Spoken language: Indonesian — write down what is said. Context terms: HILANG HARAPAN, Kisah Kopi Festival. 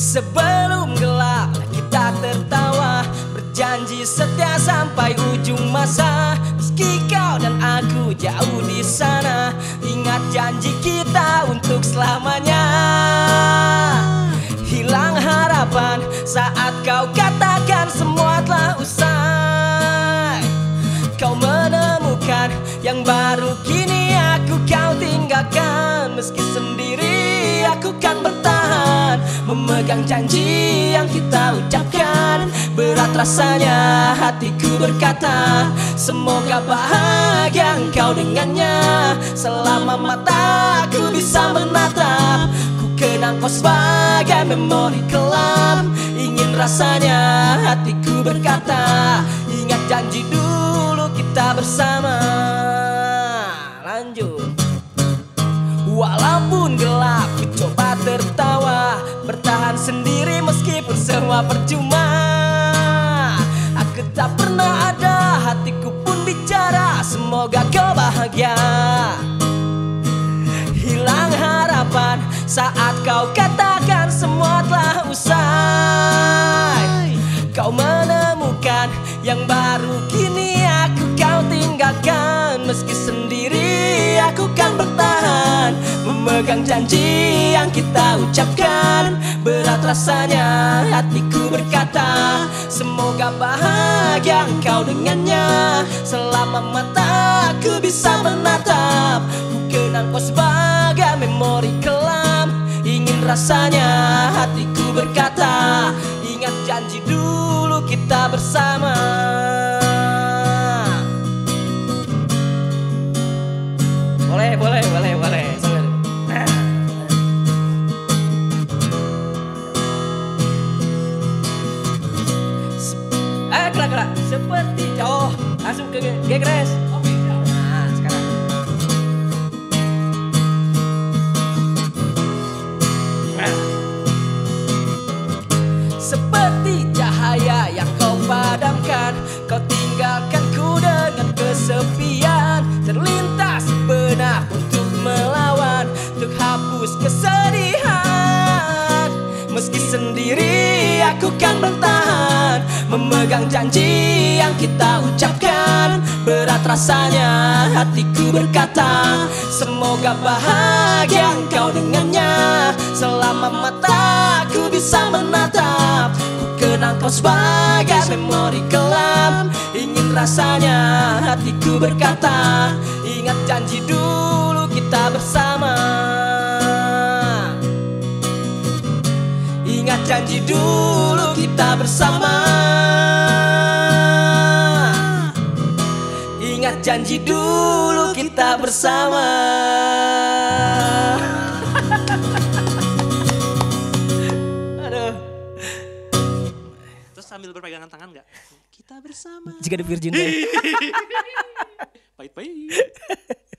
Sebelum gelap kita tertawa, berjanji setia sampai ujung masa. Meski kau dan aku jauh di sana, ingat janji kita untuk selamanya. Hilang harapan saat kau katakan semua telah usai. Kau menemukan yang baru, kini aku kau tinggalkan. Meski sendiri aku kan bertahan, memegang janji yang kita ucapkan. Berat rasanya hatiku berkata, semoga bahagia engkau dengannya. Selama mataku bisa menatap, ku kenang kau sebagai memori kelam. Ingin rasanya hatiku berkata, ingat janji dulu kita bersama. Lanjut. Walaupun gelap ku coba tertawa, bertahan sendiri meskipun semua percuma. Aku tak pernah ada, hatiku pun bicara, semoga kau bahagia. Hilang harapan saat kau katakan semua telah usai. Kau menemukan yang baru, kini aku kau tinggalkan. Meski sendiri aku kan bertahan, memegang janji yang kita ucapkan. Berat rasanya hatiku berkata, semoga bahagia engkau dengannya. Selama mataku bisa menatap, ku kenang kau sebagai memori kelam. Ingin rasanya hatiku berkata, ingat janji dulu kita bersama. Boleh, boleh, boleh, boleh. Kelak-kelak seperti jauh, langsung ke Gres. Oke, nah sekarang. Seperti cahaya yang kau padamkan, kau tinggalkan ku dengan kesepian. Terlintas benak untuk melawan, untuk hapus kesedihan. Meski sendiri aku kan bertahan, memegang janji yang kita ucapkan. Berat rasanya hatiku berkata, semoga bahagia engkau dengannya. Selama mataku bisa menatap, ku kenang kau sebagai memori kelam. Ingin rasanya hatiku berkata, ingat janji dulu kita bersama. Ingat janji dulu kita bersama. Ingat janji dulu kita bersama. Aduh. Terus sambil berpegangan tangan nggak? Kita bersama. Jika di Virgin Day. Bye-bye.